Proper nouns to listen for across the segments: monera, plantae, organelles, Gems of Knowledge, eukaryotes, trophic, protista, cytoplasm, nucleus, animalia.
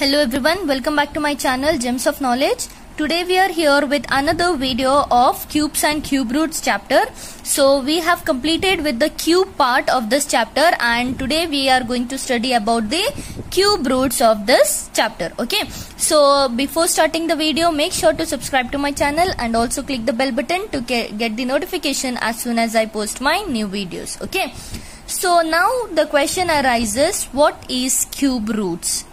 Hello everyone, welcome back to my channel Gems of Knowledge. Today we are here with another video of cubes and cube roots chapter. So we have completed with the cube part of this chapter and today we are going to study about the cube roots of this chapter. Okay, so before starting the video, make sure to subscribe to my channel and also click the bell button to get the notification as soon as I post my new videos. Okay, so now the question arises, what is cube roots?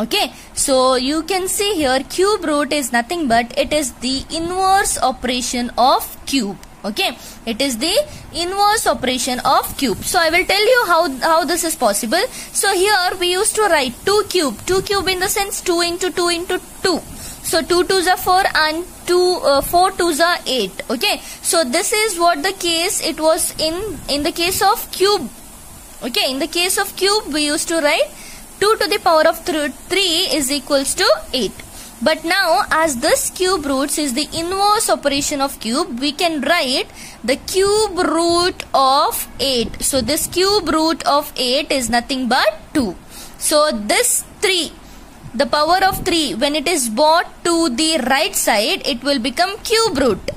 Okay, so you can see here cube root is nothing but it is the inverse operation of cube. Okay, it is the inverse operation of cube. So I will tell you how this is possible. So here we used to write 2 cube in the sense 2 into 2 into 2. So 2 twos are 4 and 4 twos are 8. Okay, so this is what the case it was in the case of cube. Okay, in the case of cube we used to write 2 to the power of 3 is equals to 8. But now as this cube roots is the inverse operation of cube, we can write the cube root of 8. So this cube root of 8 is nothing but 2. So this 3, the power of 3, when it is brought to the right side, it will become cube root.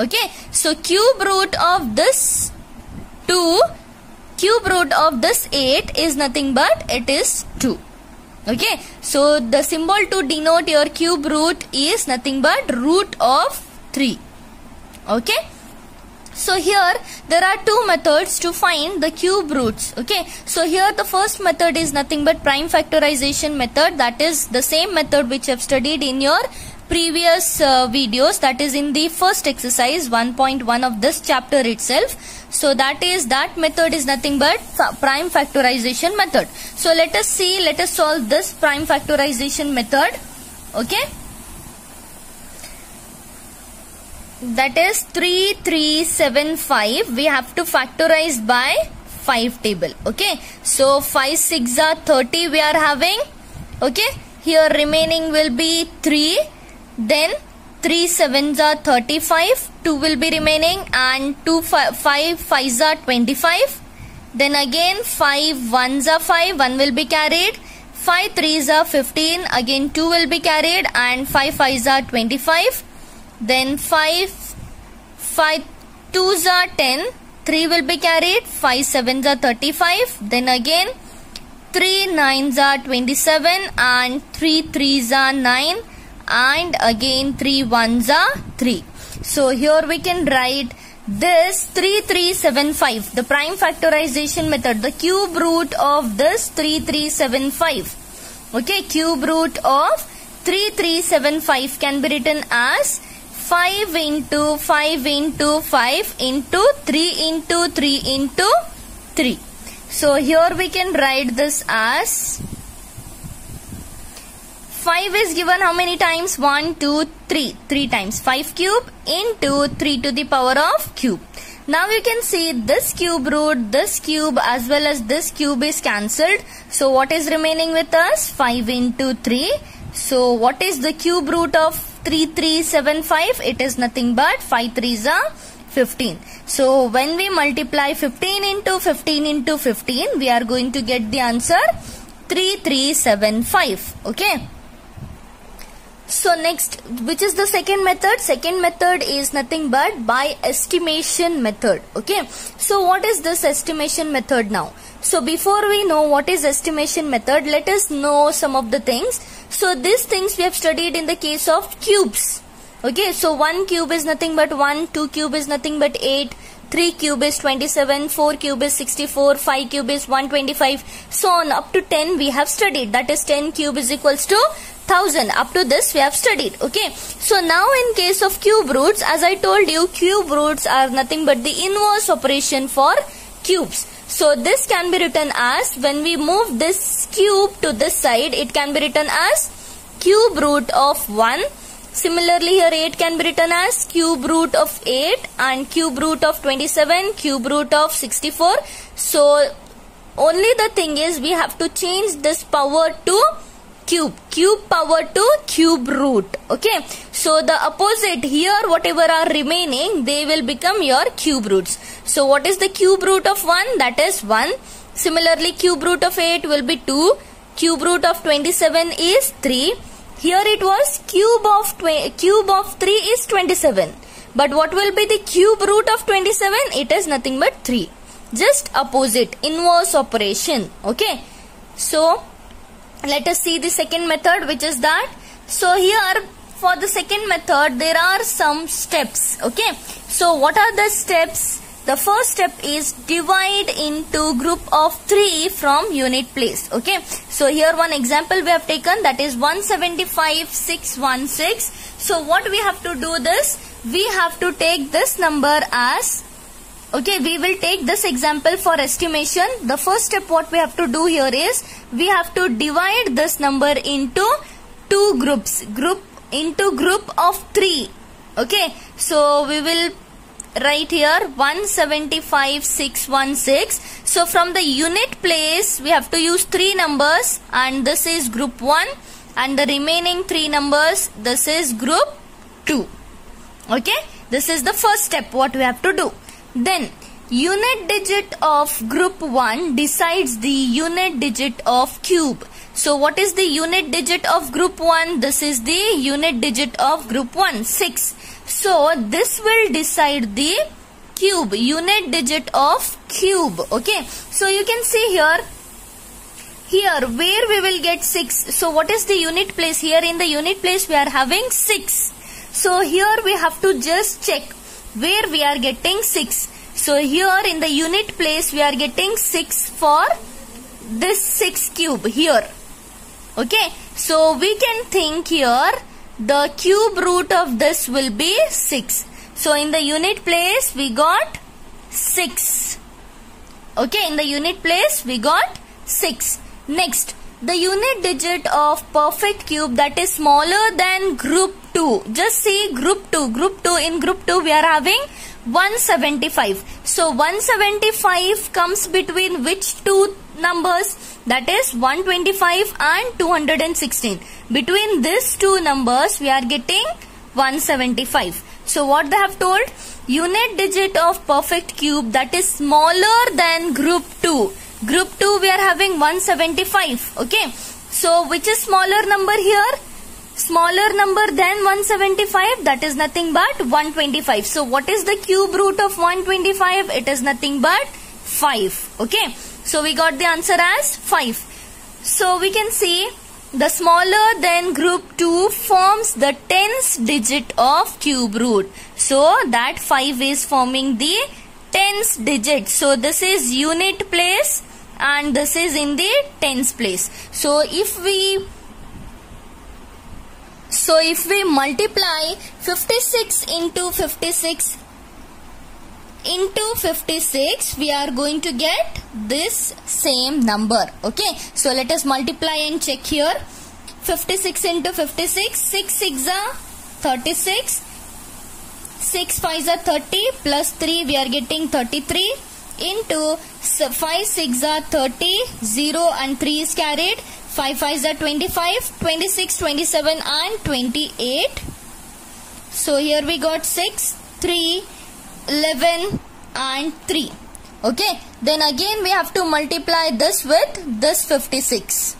Okay, so cube root of this 2, cube root of this 8 is nothing but it is 2. Okay, so the symbol to denote your cube root is nothing but root of 3. Okay, so here there are two methods to find the cube roots. Okay, so here the first method is nothing but prime factorization method, that is the same method which I've studied in your previous videos, that is in the first exercise 1.1 of this chapter itself. So that method is nothing but prime factorization method. So let us solve this prime factorization method. Okay, that is 3375 we have to factorize by 5 table. Okay, so 5 6 are 30 we are having. Okay, here remaining will be 3. Then 3 7s are 35, 2 will be remaining, and 5 5s are 25. Then again 5 1s are 5, 1 will be carried. 5 3s are 15, again 2 will be carried, and 5 5s are 25. Then 5 2s are 10, 3 will be carried. 5 7s are 35, then again 3 9s are 27, and 3 3s are 9. And again 3 1s are 3. So here we can write this 3375, the prime factorization method, the cube root of this 3375. Okay, cube root of 3375 can be written as 5 into 5 into 5 into 3 into 3 into 3. So here we can write this as 5 is given how many times? 1, 2, 3. 3 times 5 cube into 3 to the power of cube. Now you can see this cube root, this cube as well as this cube is cancelled. So what is remaining with us? 5 into 3. So what is the cube root of 3375? It is nothing but 5 3s are 15. So when we multiply 15 into 15 into 15, we are going to get the answer 3375. Okay. So next, which is the second method? Second method is nothing but by estimation method. Okay, so what is this estimation method now? So before we know what is estimation method, let us know some of the things. So these things we have studied in the case of cubes. Okay, so 1 cube is nothing but 1, 2 cube is nothing but 8, 3 cube is 27, 4 cube is 64, 5 cube is 125, so on up to 10 we have studied, that is 10 cube is equals to 1000. Up to this we have studied. Okay, so now in case of cube roots, as I told you, cube roots are nothing but the inverse operation for cubes. So this can be written as, when we move this cube to this side, it can be written as cube root of 1. Similarly here 8 can be written as cube root of 8, and cube root of 27, cube root of 64. So only the thing is we have to change this power to cube, cube power to cube root. Okay, so the opposite here, whatever are remaining, they will become your cube roots. So what is the cube root of 1? That is 1. Similarly cube root of 8 will be 2. Cube root of 27 is 3. Here it was cube of 3 is 27. But what will be the cube root of 27? It is nothing but 3. Just opposite, inverse operation. Okay. So let us see the second method, which is that. So here for the second method there are some steps. Okay. So what are the steps? The first step is divide into group of 3 from unit place. Okay. So here one example we have taken, that is 175,616. So what we have to do this? We have to take this number as, okay, we will take this example for estimation. The first step what we have to do here is we have to divide this number into 2 groups. Group of 3. Okay. So we will right here 175,616. So from the unit place we have to use 3 numbers, and this is group 1, and the remaining 3 numbers, this is group 2. Okay, this is the first step what we have to do. Then unit digit of group 1 decides the unit digit of cube. So what is the unit digit of group 1? This is the unit digit of group 1, 6. So this will decide the cube, unit digit of cube. Okay, so you can see here where we will get 6. So what is the unit place? Here in the unit place we are having 6. So here we have to just check where we are getting 6. So here in the unit place we are getting 6 for this 6 cube here. Okay, so we can think here the cube root of this will be 6. So in the unit place we got 6. Okay, in the unit place we got 6. Next, the unit digit of perfect cube that is smaller than group 2. Just see group 2. In group 2 we are having 175. So 175 comes between which two numbers? That is 125 and 216. Between these two numbers we are getting 175. So what they have told? Unit digit of perfect cube that is smaller than group 2. Group 2 we are having 175. Okay. So which is smaller number here? Smaller number than 175, that is nothing but 125. So what is the cube root of 125? It is nothing but 5. Okay. So we got the answer as 5. So we can see the smaller than group 2 forms the tens digit of cube root. So that 5 is forming the tens digit. So this is unit place and this is in the tens place. So if we multiply 56 into 56 into 56, we are going to get this same number. Okay, so let us multiply and check here. 56 into 56, 6 6 are 36, 6 5 are 30, plus 3 we are getting 33, into 5 6 are 30, 0 and 3 is carried, 5 5s are 25, 26, 27 and 28. So here we got 6, 3, 11 and 3. Okay. Then again we have to multiply this with this 56.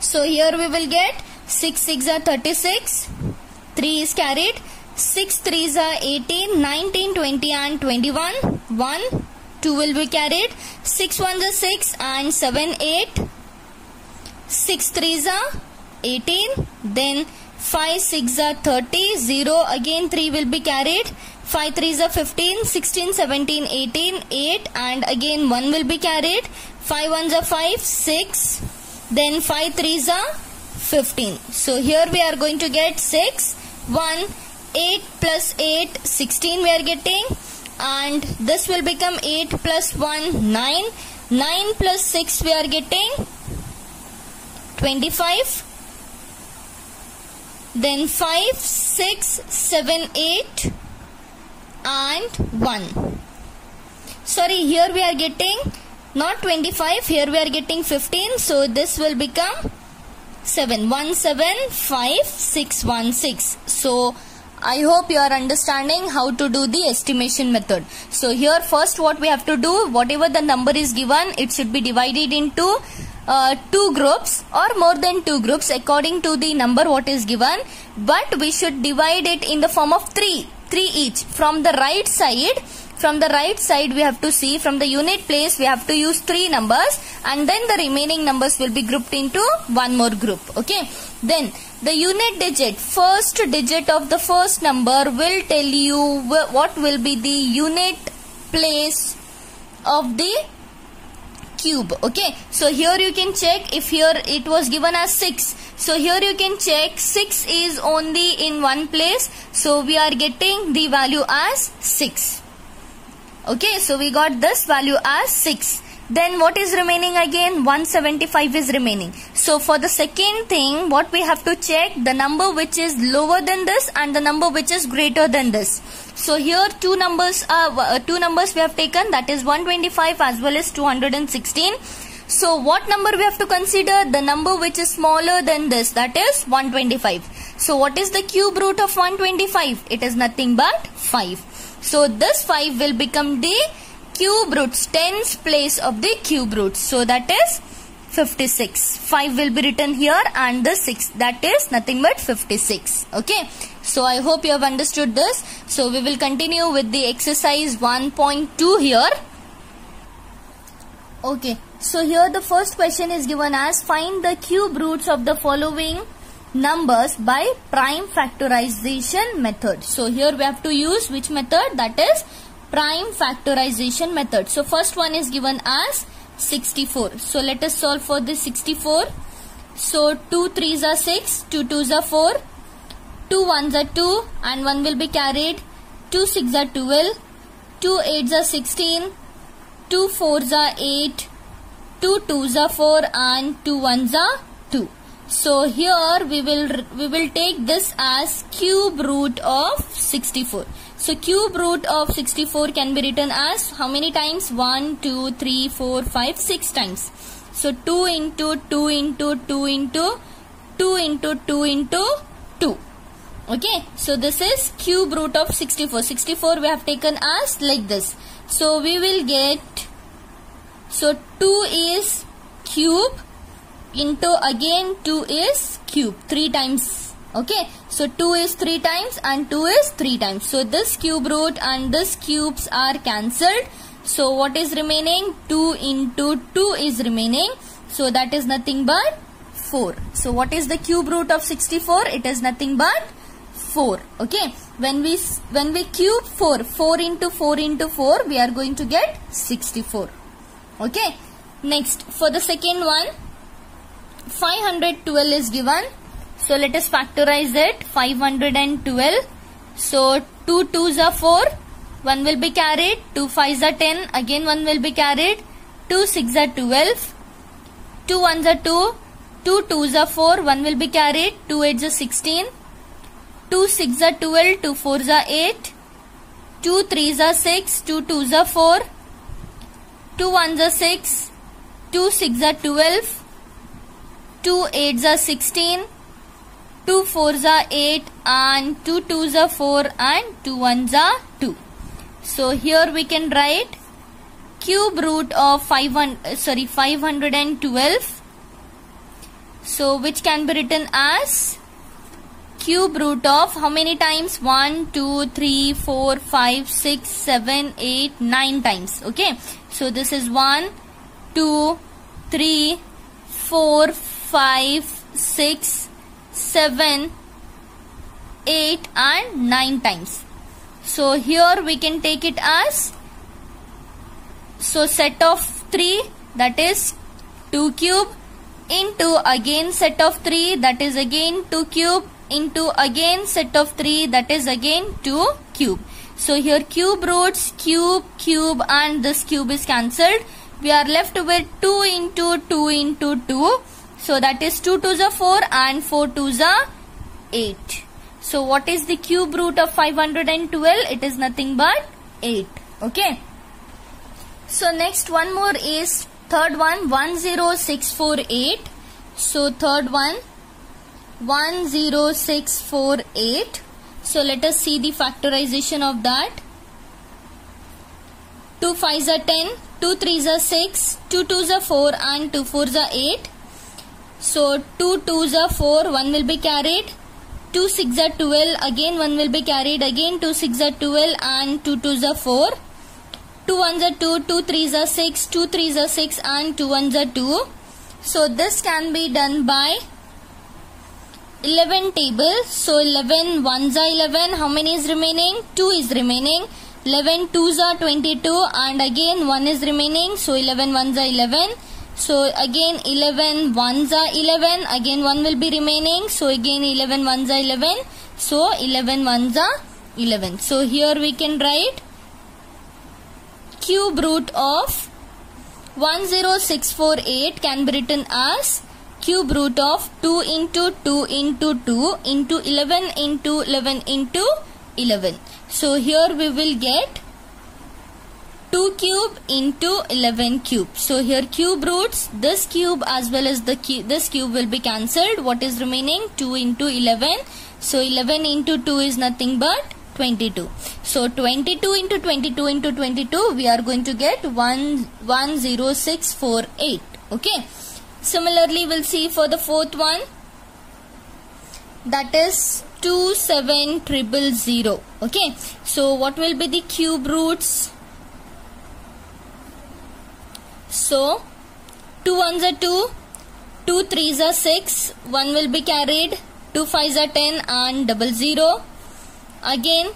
So here we will get 6 6 are 36, 3 is carried, 6 3s are 18, 19, 20 and 21. 1, 2 will be carried, 6 1s are 6 and 7 8. 6 3s are 18, then 5 6s are 30, 0, again 3 will be carried, 5 3s are 15, 16, 17, 18, 8 and again 1 will be carried, 5 1s are 5, 6, then 5 3s are 15. So here we are going to get 6, 1, 8 plus 8, 16 we are getting, and this will become 8 plus 1, 9, 9 plus 6 we are getting 25, then 5, 6, 7, 8 and 1. Sorry, here we are getting not 25, here we are getting 15. So this will become 7, 1, 7, 5, 6, 1, 6. So I hope you are understanding how to do the estimation method. So here first what we have to do, whatever the number is given, it should be divided into two groups or more than two groups according to the number what is given, but we should divide it in the form of three each. From the right side we have to see, from the unit place we have to use three numbers, and then the remaining numbers will be grouped into one more group. Okay, then the unit digit, first digit of the first number will tell you what will be the unit place of the cube. Okay, so here you can check, if here it was given as 6, so here you can check 6 is only in one place, so we are getting the value as 6. Okay, so we got this value as 6. Then what is remaining again? 175 is remaining. So for the second thing, what we have to check, the number which is lower than this and the number which is greater than this. So here two numbers we have taken, that is 125 as well as 216. So what number we have to consider? The number which is smaller than this, that is 125. So what is the cube root of 125? It is nothing but 5. So this 5 will become the cube roots, 10's place of the cube roots. So that is 56. 5 will be written here and the 6, that is nothing but 56. Okay. So I hope you have understood this. So we will continue with the exercise 1.2 here. Okay. So here the first question is given as, find the cube roots of the following numbers by prime factorization method. So here we have to use which method? That is prime factorization method. So first one is given as 64. So let us solve for this 64. So 2 3s are 6, 2 2s are 4, 2 1s are 2 and 1 will be carried, 2 6s are 12, 2 8s are 16, 2 4s are 8, 2 2s are 4 and 2 1s are 2. So here we will take this as cube root of 64. So cube root of 64 can be written as how many times? 1, 2, 3, 4, 5, 6 times. So 2 into 2 into 2 into 2 into 2 into 2. Okay. So this is cube root of 64. 64 we have taken as like this. So we will get, so 2 is cube into again 2 is cube 3 times. Okay, so 2 is 3 times and 2 is 3 times. So this cube root and this cubes are cancelled. So what is remaining? 2 into 2 is remaining. So that is nothing but 4. So what is the cube root of 64? It is nothing but 4. Okay, when we cube 4, 4 into 4 into 4, we are going to get 64. Okay, next for the second one, 512 is given. So let us factorize it. 512. So 2 2s are 4. 1 will be carried. 2 5s are 10. Again 1 will be carried. 2 6s are 12. 2 1s are 2. 2 2s are 4. 1 will be carried. 2 8s are 16. 2 6s are 12. 2 4s are 8. 2 3s are 6. 2 2s are 4. 2 1s are 6. 2 6s are 12. 2 8s are 16, 2 4s are 8 and 2 2s are 4 and 2 1s are 2. So here we can write cube root of 512. So which can be written as cube root of how many times? 1, 2, 3, 4, 5, 6, 7, 8, 9 times. Okay. So this is 1, 2, 3, 4, 5, 6, 7, 8 and 9 times. So here we can take it as, so set of 3, that is 2 cube into again set of 3, that is again 2 cube into again set of 3, that is again 2 cube. So here cube roots, cube, cube and this cube is cancelled. We are left with 2 into 2 into 2. So that is 2 2s are 4 and 4 2s are 8. So what is the cube root of 512? It is nothing but 8. Okay. So next one more is third one, 10648. So third one, 10648. So let us see the factorization of that. 2 5s are 10. 2 3s are 6, 2 2s are 4, and 2 4s are 8. So 2 2s are 4, 1 will be carried. 2 6s are 12, again 1 will be carried. Again 2 6s are 12, and 2 2s are 4. 2 1s are 2, 2 3s are 6, 2 3s are 6, and 2 1s are 2. So this can be done by 11 tables. So 11 1s are 11. How many is remaining? 2 is remaining. 11 2s are 22, and again 1 is remaining. So 11 1s are 11. So again 11 1s are 11. Again 1 will be remaining. So again 11 1s are 11. So 11 1s are 11. So here we can write cube root of 10648 can be written as cube root of 2 into 2 into 2 into 11 into 11 into 11. So here we will get 2 cube into 11 cube. So here cube roots, this cube as well as this cube will be cancelled. What is remaining? 2 into 11. So 11 into 2 is nothing but 22. So 22 into 22 into 22, we are going to get 10648. Okay. Similarly, we'll see for the fourth one, that is 2 7 000. Okay, so what will be the cube roots? So 2 1s are 2, 2 3s are 6, 1 will be carried, 2 5s are 10, and 00. Again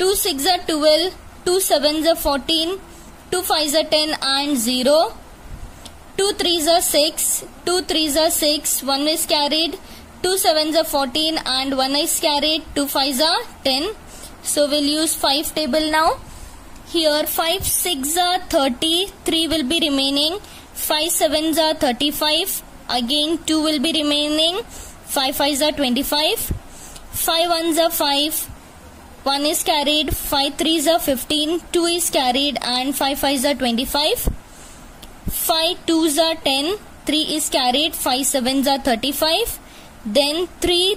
2 6s are 12, 2 7s are 14, 2 5s are 10, and 0. 2 3s are 6, 2 3s are 6, 1 is carried, 2 7s are 14, and 1 is carried, 2 5s are 10. So we'll use 5 table now. Here 5 6s are 30, 3 will be remaining, 5 7s are 35, again 2 will be remaining, 5 5s are 25, 5 1s are 5, 1 is carried, 5 3s are 15, 2 is carried, and 5 5s are 25. 5 2s are 10, 3 is carried, 5 7s are 35, then 3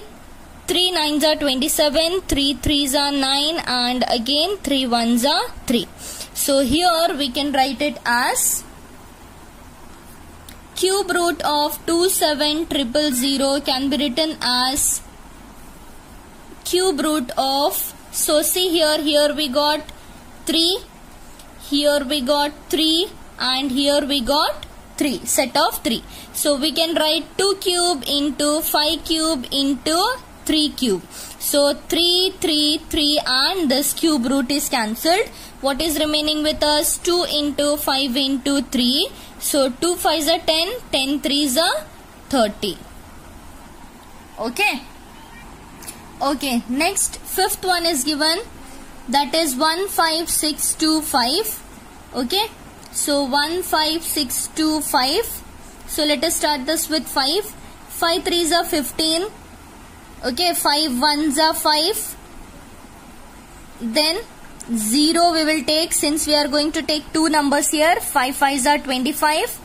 9s are 27, 3 3s are 9, and again 3 1s are 3. So here we can write it as cube root of 2 7 000 can be written as cube root of, so see here we got 3, here we got 3, and here we got 3, set of 3. So we can write 2 cube into 5 cube into 3 cube. So 3, 3, 3, and this cube root is cancelled. What is remaining with us? 2 into 5 into 3. So 2 5s are 10, 10 3s are 30. Okay. Okay, next fifth one is given. That is 1 5 6 2 5. Okay. So 1 5 6 2 5. So let us start this with 5. 5 3s are 15. Okay, 5 1s are 5. Then 0 we will take, since we are going to take two numbers here. 5 5s are 25.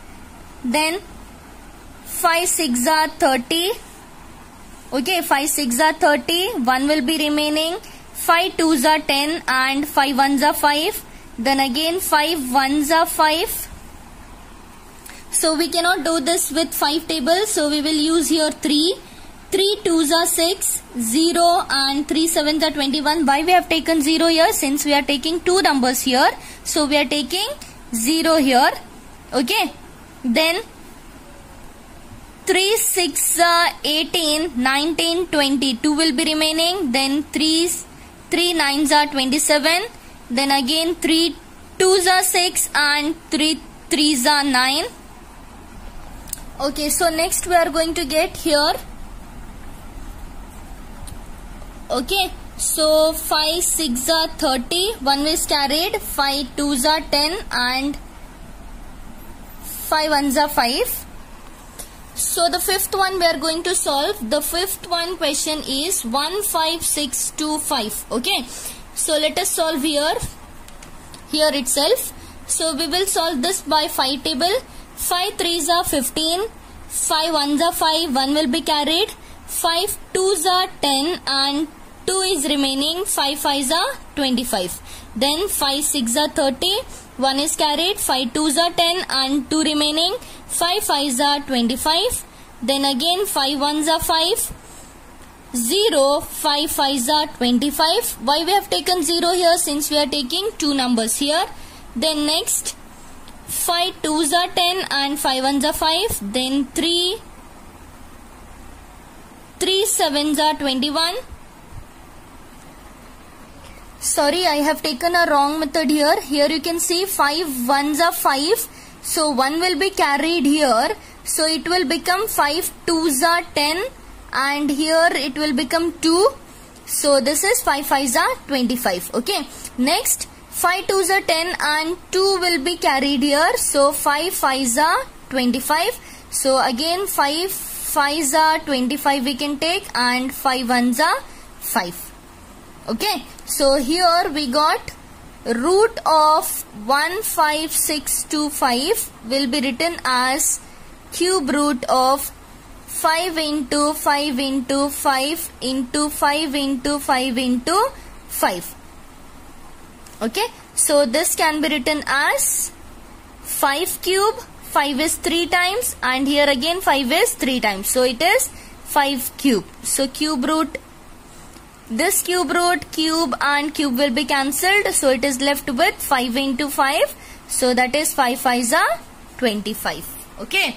Then 5 6s are 30. Okay, 5 6s are 30. 1 will be remaining. 5 2s are 10, and 5 1s are 5. Then again 5 1s are 5. So we cannot do this with 5 tables. So we will use here 3. 3 2s are 6, 0, and 3 7s are 21. Why we have taken 0 here? Since we are taking two numbers here. So we are taking 0 here. Okay. Then 3 6s are 18, 19, 20. 2 will be remaining. Then 3 9s are 27. Then again 3 2s are 6, and 3 3s are 9. Okay, so next we are going to get here. Okay, so 5 6s are 30, 1 is carried, 5 2s are 10, and 5 1s are 5. So the fifth one we are going to solve. The fifth one question is 1 5 6 2 5. Okay. So let us solve here itself. So we will solve this by 5 table. 5 3s are 15, 5 1s are 5, 1 will be carried, 5 2s are 10, and 2 is remaining, 5 5s are 25. Then 5 6 are 30, 1 is carried, 5 2s are 10, and 2 remaining. 5 5s are 25. Then again 5 1s are 5. 0 5 5s are 25. Why we have taken 0 here? Since we are taking two numbers here. Then next 5 2s are 10 and 5 1s are 5. Then 3 7s are 21. Sorry, I have taken a wrong method here. Here you can see 5 1s are 5. So 1 will be carried here. So it will become 5 2s are 10. And here it will become 2. So this is 5 5s are 25. Okay. Next 5 2s are 10 and 2 will be carried here. So 5 5s are 25. So again 5 5s are 25 we can take, and 5 1s are 5. Okay. So here we got root of 15625 will be written as cube root of 5 into 5 into 5 into 5 into 5 into 5 into 5. Okay, so this can be written as 5 cube. 5 is 3 times, and here again 5 is 3 times. So it is 5 cube. So cube root, this cube root, cube and cube will be cancelled. So it is left with 5 into 5. So that is 5 5s are 25. Okay.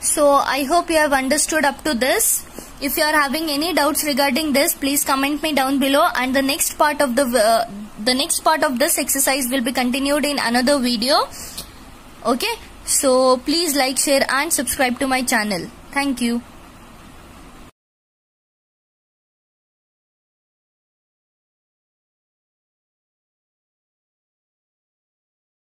So I hope you have understood up to this. If you are having any doubts regarding this, please comment me down below, and the next part of the next part of this exercise will be continued in another video. Okay, so please like, share and subscribe to my channel. Thank you.